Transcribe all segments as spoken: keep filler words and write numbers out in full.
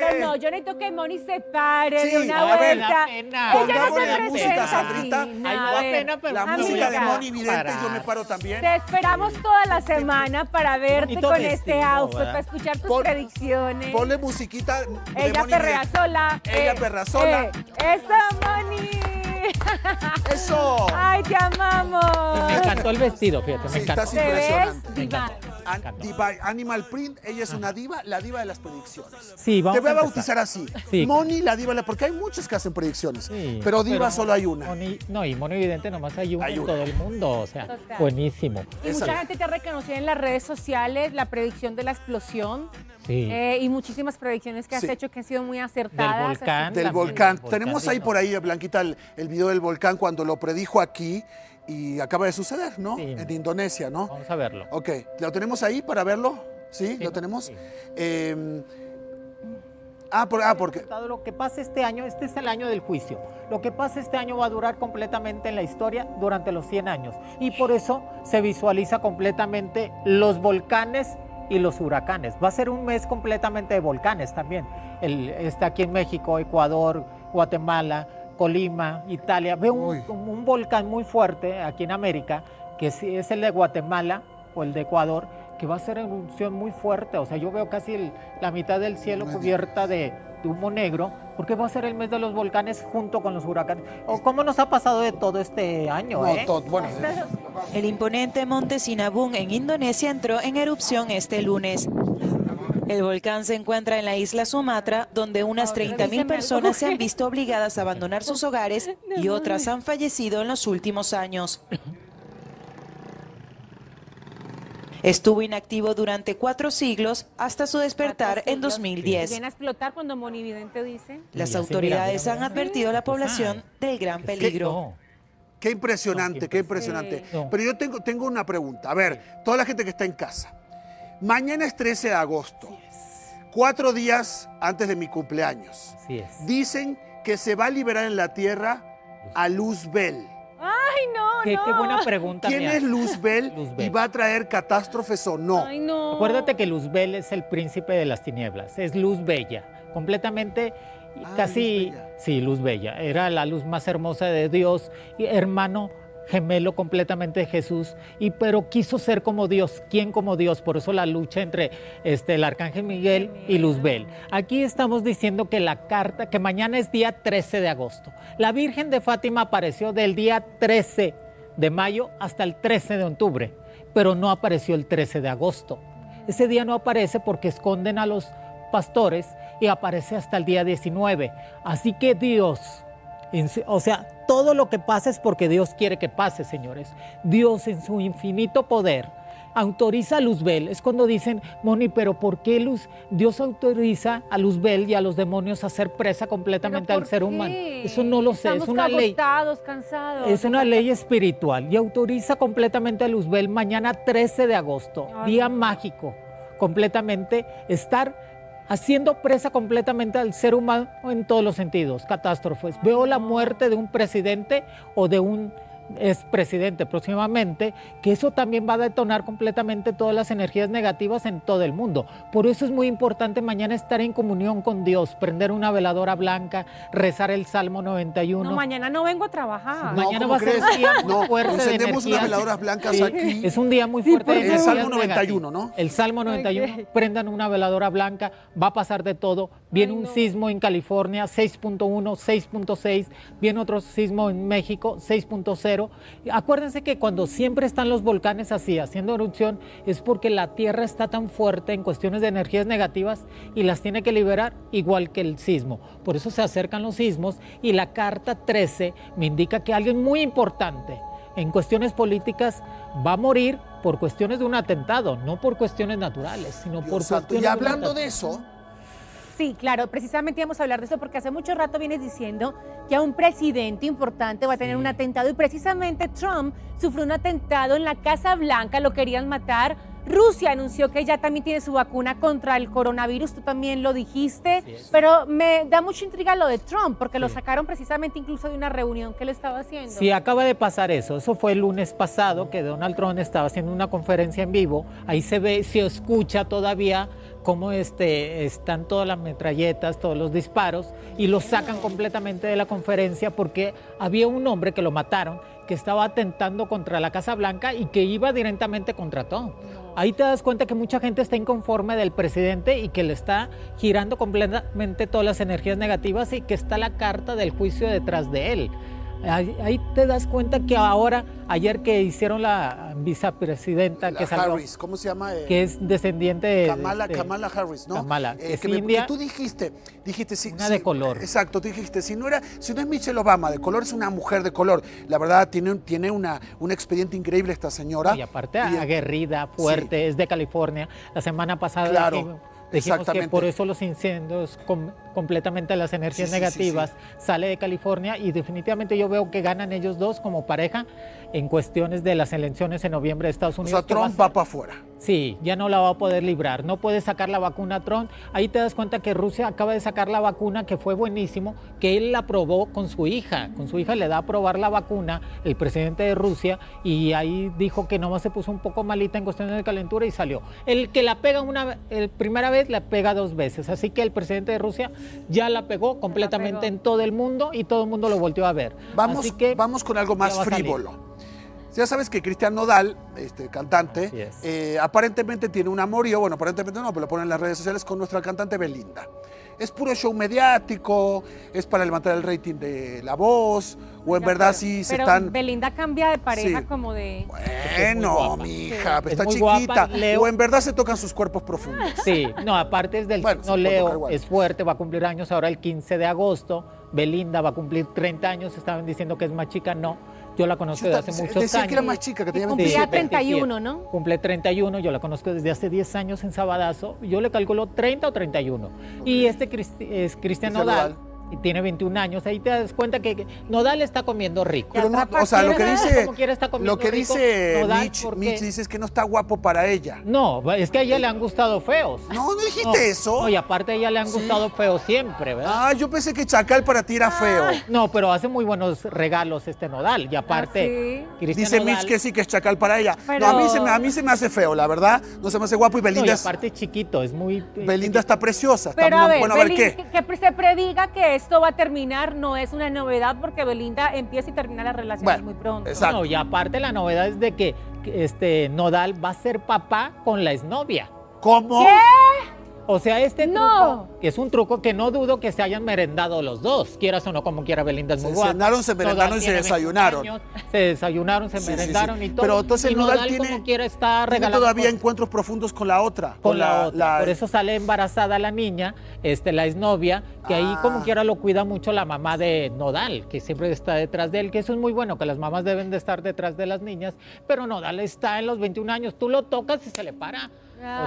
pero no, yo necesito que Mhoni se pare sí, de una no, vuelta. Ella no se presenta así. La música de Mhoni Vidente, yo me paro también. Te esperamos toda la semana para verte con este outfit, para escuchar tus predicciones. Ponle musiquita de Ella perrea sola. Ella perrea sola. ¡Eso, Mhoni! ¡Eso! ¡Ay, te amamos! Me encantó el vestido, fíjate, me encantó. Sí, estás impresionante. ¿Te ves? Diva. An diva. Animal Print, ella es una diva, la diva de las predicciones. Sí, vamos Te voy a, a bautizar así. Sí. Mhoni, la diva, porque hay muchas que hacen predicciones, sí, pero diva pero solo hay una. Mhoni, no, y Mhoni Vidente nomás hay una, hay una en todo el mundo, o sea, total, buenísimo. Y esa mucha es. gente te ha reconocido en las redes sociales la predicción de la explosión. Sí. Eh, y muchísimas predicciones que has sí. hecho que han sido muy acertadas. Del volcán. Del volcán. volcán. Tenemos ahí por ahí, Blanquita, el, el video del volcán cuando lo predijo aquí y acaba de suceder, ¿no? Sí. En Indonesia, ¿no? Vamos a verlo. Ok. ¿Lo tenemos ahí para verlo? ¿Sí? sí ¿Lo tenemos? Sí. Eh, ah, por, ah, porque... Lo que pasa este año, este es el año del juicio. Lo que pasa este año va a durar completamente en la historia durante los cien años. Y por eso se visualiza completamente los volcanes y los huracanes. Va a ser un mes completamente de volcanes también. El, está aquí en México, Ecuador, Guatemala, Colima, Italia. Veo un, un, un volcán muy fuerte aquí en América, que es el de Guatemala o el de Ecuador, que va a ser erupción muy fuerte. O sea, yo veo casi el, la mitad del cielo cubierta de, de humo negro, porque va a ser el mes de los volcanes junto con los huracanes. ¿O cómo nos ha pasado de todo este año? No, ¿eh? todo, bueno, el imponente Monte Sinabung en Indonesia entró en erupción este lunes. El volcán se encuentra en la isla Sumatra, donde unas treinta mil personas se han visto obligadas a abandonar sus hogares y otras han fallecido en los últimos años. Estuvo inactivo durante cuatro siglos hasta su despertar en dos mil diez. Viene a explotar cuando Mhoni Vidente dice. Las autoridades han advertido a la población del gran peligro. Qué impresionante, qué impresionante. Pero yo tengo, tengo una pregunta. A ver, toda la gente que está en casa. Mañana es trece de agosto, cuatro días antes de mi cumpleaños. Dicen que se va a liberar en la tierra a Luzbel. ¡Ay, no, qué, no! Qué buena pregunta. ¿Quién mía? es Luzbel, Luzbel y va a traer catástrofes o no? Ay, no. Acuérdate que Luzbel es el príncipe de las tinieblas, es luz bella, completamente, ah, casi... Luz bella. Sí, luz bella, era la luz más hermosa de Dios, y hermano gemelo completamente de Jesús, y, pero quiso ser como Dios, ¿quién como Dios? Por eso la lucha entre este, el Arcángel Miguel y Luzbel. Aquí estamos diciendo que la carta, que mañana es día trece de agosto. La Virgen de Fátima apareció del día trece de mayo hasta el trece de octubre, pero no apareció el trece de agosto. Ese día no aparece porque esconden a los pastores y aparece hasta el día diecinueve. Así que Dios, o sea, todo lo que pasa es porque Dios quiere que pase, señores. Dios en su infinito poder autoriza a Luzbel. Es cuando dicen, Mhoni, pero ¿por qué Luz? Dios autoriza a Luzbel y a los demonios a hacer presa completamente al ser humano. Eso no lo sé, es una ley. Estamos cansados. Es una ley espiritual y autoriza completamente a Luzbel mañana trece de agosto, día mágico, completamente estar... haciendo presa completamente al ser humano en todos los sentidos, catástrofes. Veo la muerte de un presidente o de un expresidente próximamente, que eso también va a detonar completamente todas las energías negativas en todo el mundo. Por eso es muy importante mañana estar en comunión con Dios, prender una veladora blanca, rezar el Salmo noventa y uno. No, mañana no vengo a trabajar. No, mañana va a ser un día muy no, fuerte de energías. unas veladoras blancas sí. aquí. Es un día muy fuerte sí, de energías. El Salmo noventa y uno, negativas. ¿no? El Salmo noventa y uno, okay. Prendan una veladora blanca, va a pasar de todo. Viene Ay, un no. sismo en California, seis punto uno, seis punto seis. Viene otro sismo en México, seis punto cero. Acuérdense que cuando siempre están los volcanes así, haciendo erupción, es porque la Tierra está tan fuerte en cuestiones de energías negativas y las tiene que liberar, igual que el sismo. Por eso se acercan los sismos y la carta trece me indica que alguien muy importante en cuestiones políticas va a morir por cuestiones de un atentado, no por cuestiones naturales, sino Dios por santo. cuestiones... Y hablando de eso... Sí, claro, precisamente íbamos a hablar de eso porque hace mucho rato vienes diciendo que a un presidente importante va a tener sí. un atentado y precisamente Trump sufrió un atentado en la Casa Blanca, lo querían matar Rusia anunció que ya también tiene su vacuna contra el coronavirus, tú también lo dijiste, sí, sí. Pero me da mucha intriga lo de Trump, porque sí. lo sacaron precisamente incluso de una reunión que él estaba haciendo. Sí, acaba de pasar eso, eso fue el lunes pasado que Donald Trump estaba haciendo una conferencia en vivo, ahí se ve, se escucha todavía cómo este, están todas las metralletas, todos los disparos, y lo sacan completamente de la conferencia porque había un hombre que lo mataron, que estaba atentando contra la Casa Blanca y que iba directamente contra Trump. Ahí te das cuenta que mucha gente está inconforme del presidente y que le está girando completamente todas las energías negativas y que está la carta del juicio detrás de él. Ahí, ahí te das cuenta que ahora, ayer que hicieron la vicepresidenta la que salió, Harris, ¿cómo se llama? Eh, que es descendiente de... Kamala, de, Kamala Harris, ¿no? Kamala, eh, es que, india, me, que tú dijiste, dijiste... Si, una si, de color. Exacto, dijiste, si no, era, si no es Michelle Obama de color, es una mujer de color. La verdad, tiene, tiene una, un expediente increíble esta señora. Y aparte, y, aguerrida, fuerte, sí. es de California. La semana pasada... Claro. Que, Dijimos que por eso los incendios, com, completamente las energías sí, negativas, sí, sí, sí. sale de California y definitivamente yo veo que ganan ellos dos como pareja en cuestiones de las elecciones en noviembre de Estados Unidos. O sea, Trump va, va para afuera. Sí, ya no la va a poder librar, no puede sacar la vacuna Trump. Ahí te das cuenta que Rusia acaba de sacar la vacuna que fue buenísimo, que él la aprobó con su hija. Con su hija le da a probar la vacuna, el presidente de Rusia, y ahí dijo que nomás se puso un poco malita en cuestiones de calentura y salió. El que la pega una eh, primera vez, la pega dos veces. Así que el presidente de Rusia ya la pegó completamente la pegó. en todo el mundo y todo el mundo lo volteó a ver. Vamos, Así que, vamos con algo más frívolo. Ya sabes que Cristian Nodal, este cantante, eh, aparentemente tiene un amorío, bueno, aparentemente no, pero lo ponen en las redes sociales con nuestra cantante Belinda. Es puro show mediático, es para levantar el rating de La Voz, o en no, verdad pero, sí se pero están... Belinda cambia de pareja sí. como de... Bueno, mi hija, sí. está es chiquita, guapa, o en verdad se tocan sus cuerpos profundos. Sí, no, aparte es del... Bueno, no, Leo es fuerte, va a cumplir años ahora el quince de agosto, Belinda va a cumplir treinta años, estaban diciendo que es más chica, no. Yo la conozco desde hace muchos años. Decía que era más chica, que tenía veintisiete. Cumplía treinta y uno, ¿no? Cumple treinta y uno, yo la conozco desde hace diez años en Sabadazo. Yo le calculo treinta o treinta y uno. Okay. Y este es Cristian Nodal. Y tiene veintiún años, ahí te das cuenta que Nodal está comiendo rico. Pero no, o sea, lo que dice, lo que dice rico, Mitch, porque... Mitch dice es que no está guapo para ella. No, es que a ella le han gustado feos. No, no dijiste no, eso. No, y aparte a ella le han gustado sí. feos siempre, ¿verdad? Ah, yo pensé que Chacal para ti era feo. No, pero hace muy buenos regalos este Nodal, y aparte... Ah, ¿sí? Dice Nodal, Mitch que sí, que es Chacal para ella. Pero... No, a, mí se me, a mí se me hace feo, la verdad, no se me hace guapo y Belinda... No, y aparte es chiquito, es muy... Belinda chiquito. está preciosa, está pero muy a ver, bueno, a ver Belinda, qué. Que, que se prediga que... Esto va a terminar, no es una novedad porque Belinda empieza y termina la relación bueno, muy pronto. Exacto. No, y aparte la novedad es de que este Nodal va a ser papá con la exnovia. ¿Cómo? ¿Qué? O sea, este no. truco, que es un truco que no dudo que se hayan merendado los dos, quieras o no, como quiera, Belinda es muy guapa. Se cenaron, se merendaron y se desayunaron. Años, se desayunaron, se sí, merendaron sí, sí. y todo. Pero entonces y Nodal, Nodal tiene, como quiera, está regalando todavía cosas. encuentros profundos con la otra. Con, con la, la otra. La... Por eso sale embarazada la niña, este, la exnovia, que ah. ahí como quiera lo cuida mucho la mamá de Nodal, que siempre está detrás de él, que eso es muy bueno, que las mamás deben de estar detrás de las niñas, pero Nodal está en los veintiún años, tú lo tocas y se le para.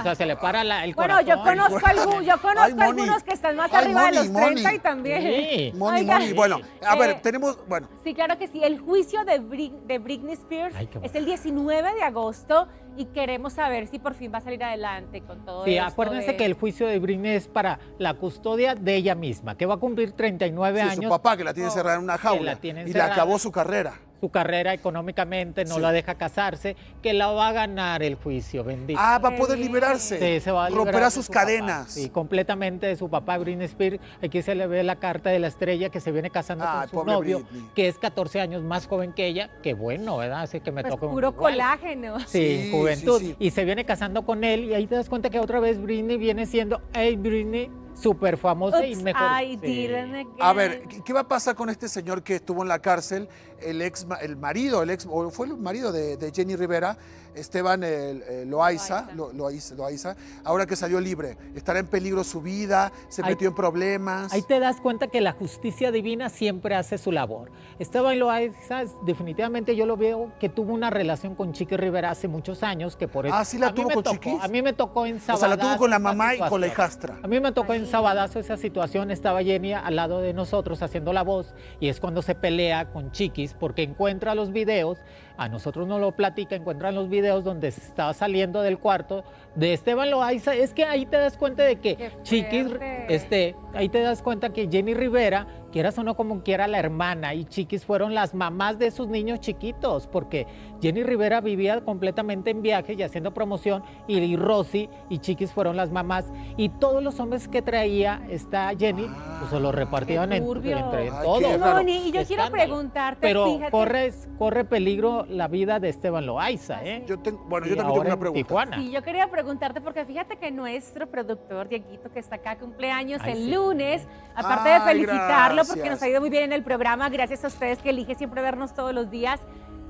O sea, se le para la, el bueno, corazón. Bueno, yo conozco, algún, yo conozco Ay, algunos que están más Ay, arriba Mhoni, de los treinta Mhoni. y también. Sí. Mhoni, Mhoni. Bueno, a eh, ver, tenemos... bueno. Sí, claro que sí. El juicio de, Bri de Britney Spears Ay, es el diecinueve de agosto y queremos saber si por fin va a salir adelante con todo sí, esto. Sí, acuérdense de... que el juicio de Britney es para la custodia de ella misma, que va a cumplir treinta y nueve años. Sí, su papá, que la tiene oh, cerrada en una jaula y cerrada. le acabó su carrera. Su carrera económicamente, no sí. la deja casarse, que la va a ganar el juicio, bendito. Ah, va a poder liberarse. Sí, se va a liberar. Romperá sus cadenas. Sí, completamente de su papá, Britney Spears. Aquí se le ve la carta de la estrella que se viene casando ah, con su novio, Britney. que es catorce años más joven que ella. Qué bueno, ¿verdad? Así que me pues toca un... puro colágeno. Sí, sí juventud. Sí, sí. Y se viene casando con él y ahí te das cuenta que otra vez Britney viene siendo, hey, Britney... súper famosa Oops, y mejor. I didn't a ver, ¿qué va a pasar con este señor que estuvo en la cárcel? El ex, el marido, el ex, o fue el marido de, de Jenni Rivera, Esteban el, el Loaiza, Loaiza. Loaiza, Loaiza, ahora que salió libre, estará en peligro su vida, se ahí, metió en problemas. Ahí te das cuenta que la justicia divina siempre hace su labor. Esteban Loaiza, definitivamente yo lo veo que tuvo una relación con Chiquis Rivera hace muchos años, que por eso... Ah, sí la tuvo con Chiquis. A mí me tocó en Sabadazo. O sea, la tuvo con la mamá y con la hijastra. A mí me tocó en sabadazo esa situación, estaba Jenni al lado de nosotros haciendo la voz, y es cuando se pelea con Chiquis porque encuentra los videos, a nosotros no lo platica, encuentran los videos donde estaba saliendo del cuarto de Esteban Loaiza. Es que ahí te das cuenta de que Chiquis, este, ahí te das cuenta que Jenni Rivera, quieras o no como quiera, la hermana y Chiquis fueron las mamás de sus niños chiquitos, porque Jenni Rivera vivía completamente en viaje y haciendo promoción, y, y Rosy y Chiquis fueron las mamás, y todos los hombres que traía esta Jenni, pues se los repartían entre, entre todos. Ay, no, y yo Escándalo. quiero preguntarte, pero fíjate, corres, corre peligro la vida de Esteban Loaiza, ¿eh? Yo tengo, bueno, yo también tengo una pregunta. Sí, yo quería preguntarte porque fíjate que nuestro productor, Dieguito, que está acá, cumpleaños Ay, el sí. lunes, aparte Ay, de felicitarlo gracias. porque nos ha ido muy bien en el programa, gracias a ustedes que eligen siempre vernos todos los días,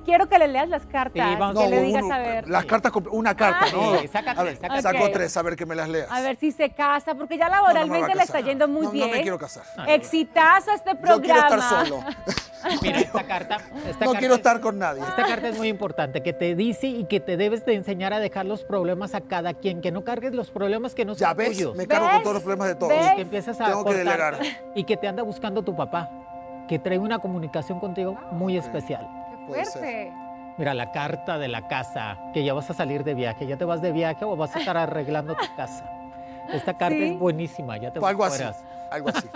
quiero que le leas las cartas, sí, vamos, que no, le digas uno, a ver. Las sí. cartas, una carta, ah, ¿no? Sí, saca, a ver, saca, saco okay. tres, a ver que me las leas. A ver si se casa, porque ya laboralmente no, no le está yendo muy no, bien. No me quiero casar. Exitazo a este programa. Yo quiero estar solo. Mira, esta carta... Esta no carta quiero es, estar con nadie. Esta carta es muy importante, que te dice y que te debes de enseñar a dejar los problemas a cada quien, que no cargues los problemas que no son tuyos. Ya ves, me cargo ¿ves? con todos los problemas de todos. ¿Ves? Y que empiezas a Tengo cortar, que delegar. Y que te anda buscando tu papá, que trae una comunicación contigo muy okay. especial. Fuerte. Mira, la carta de la casa, que ya vas a salir de viaje, ya te vas de viaje o vas a estar arreglando tu casa. Esta carta ¿sí? es buenísima, ya te algo así, algo así.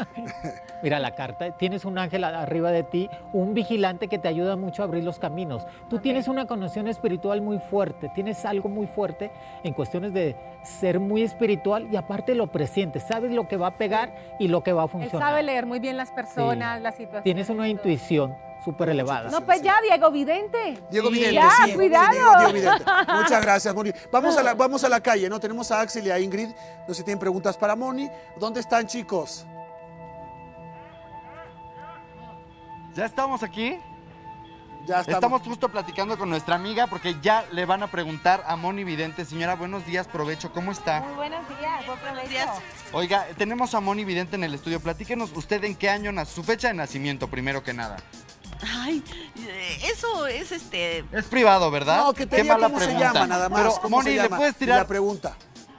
Mira, la carta, tienes un ángel arriba de ti, un vigilante que te ayuda mucho a abrir los caminos. Tú okay. tienes una conexión espiritual muy fuerte, tienes algo muy fuerte en cuestiones de ser muy espiritual, y aparte lo presientes, sabes lo que va a pegar y lo que va a funcionar. Él sabe leer muy bien las personas, sí. las situaciones. Tienes una intuición súper elevada. No, pues ya, Diego Vidente. Diego Vidente, ya, sí, cuidado. Sí, Diego, Diego Vidente. Muchas gracias, Mhoni. Vamos a, la, vamos a la calle, ¿no? Tenemos a Axel y a Ingrid. No sé si tienen preguntas para Mhoni. ¿Dónde están, chicos? ¿Ya estamos aquí? Ya estamos. Estamos justo platicando con nuestra amiga porque ya le van a preguntar a Mhoni Vidente. Señora, buenos días, provecho, ¿cómo está? Muy buenos días, buen provecho. Buenos días. Oiga, tenemos a Mhoni Vidente en el estudio. Platíquenos usted en qué año, su fecha de nacimiento, primero que nada. Ay, eso es este... Es privado, ¿verdad? No, que te Qué diga mala cómo pregunta. se llama, nada más. Pero, ¿cómo Mhoni, se llama? ¿Le puedes tirar? La pregunta.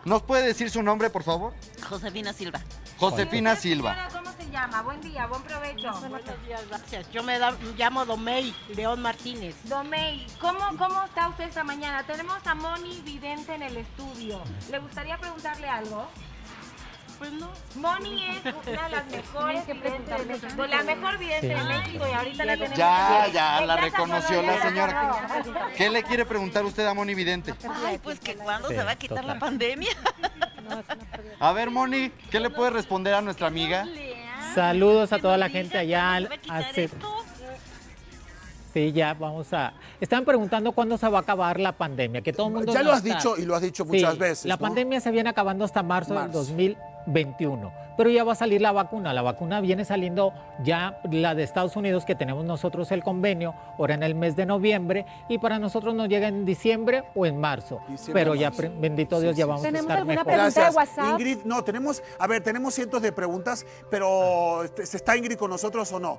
¿Nos puede decir su nombre, por favor? Josefina Silva. Josefina Silva. ¿Cómo se llama? Buen día, buen provecho. Buenos días, gracias. Yo me, da, me llamo Domay León Martínez. Domay, ¿cómo, ¿cómo está usted esta mañana? Tenemos a Mhoni Vidente en el estudio. ¿Le gustaría preguntarle algo? Pues no. Mhoni es una de las mejores que videntes de la mejor vidente sí. de México, y ahorita la tenemos. Ya, ya, la reconoció la señora. ¿Qué le quiere preguntar usted a Mhoni Vidente? Ay, pues que cuándo sí, se va a quitar total. la pandemia. A ver, Mhoni, ¿qué le puede responder a nuestra amiga? Saludos a toda la gente allá. Hace... Sí, ya vamos a... Estaban preguntando cuándo se va a acabar la pandemia, que todo el mundo... Ya lo has dicho y lo has dicho muchas sí, veces, la ¿no? pandemia se viene acabando hasta marzo, marzo. del dos mil veintiuno, pero ya va a salir la vacuna. La vacuna viene saliendo ya, la de Estados Unidos, que tenemos nosotros el convenio, ahora en el mes de noviembre, y para nosotros nos llega en diciembre o en marzo. Diciembre, pero ya, marzo. bendito Dios, sí, ya vamos a estar mejor. ¿Tenemos alguna pregunta de WhatsApp? Ingrid, no, tenemos... A ver, tenemos cientos de preguntas, pero ¿se está Ingrid con nosotros o no?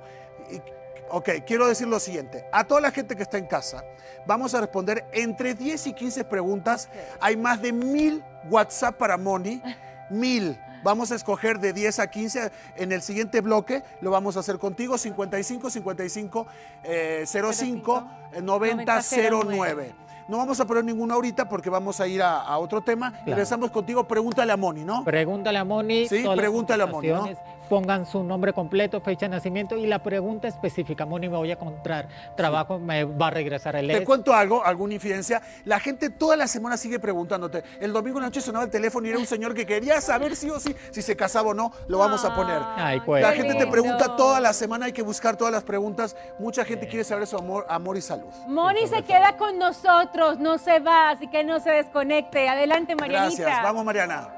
Ok, quiero decir lo siguiente. A toda la gente que está en casa, vamos a responder entre diez y quince preguntas. Okay. Hay más de mil WhatsApp para Mhoni. Mil. Vamos a escoger de diez a quince. En el siguiente bloque lo vamos a hacer contigo. cincuenta y cinco, cincuenta y cinco, cero cinco, eh, noventa, cero nueve. No vamos a poner ninguna ahorita porque vamos a ir a, a otro tema. Claro. Regresamos contigo. Pregúntale a Mhoni, ¿no? Pregúntale a Mhoni. Sí, pregúntale a Mhoni, ¿no? Pongan su nombre completo, fecha de nacimiento y la pregunta específica. Mhoni, me voy a encontrar trabajo, sí. me va a regresar el... Te ex. cuento algo, alguna infidencia. La gente toda la semana sigue preguntándote. El domingo en la noche sonaba el teléfono y era un señor que quería saber sí o sí si se casaba o no. Lo vamos ah, a poner. Ay, pues, la gente lindo. te pregunta toda la semana. Hay que buscar todas las preguntas. Mucha gente sí. quiere saber su amor, amor y salud. Mhoni sí, se queda con nosotros, no se va, así que no se desconecte. Adelante, Marianita. Gracias, vamos, Mariana.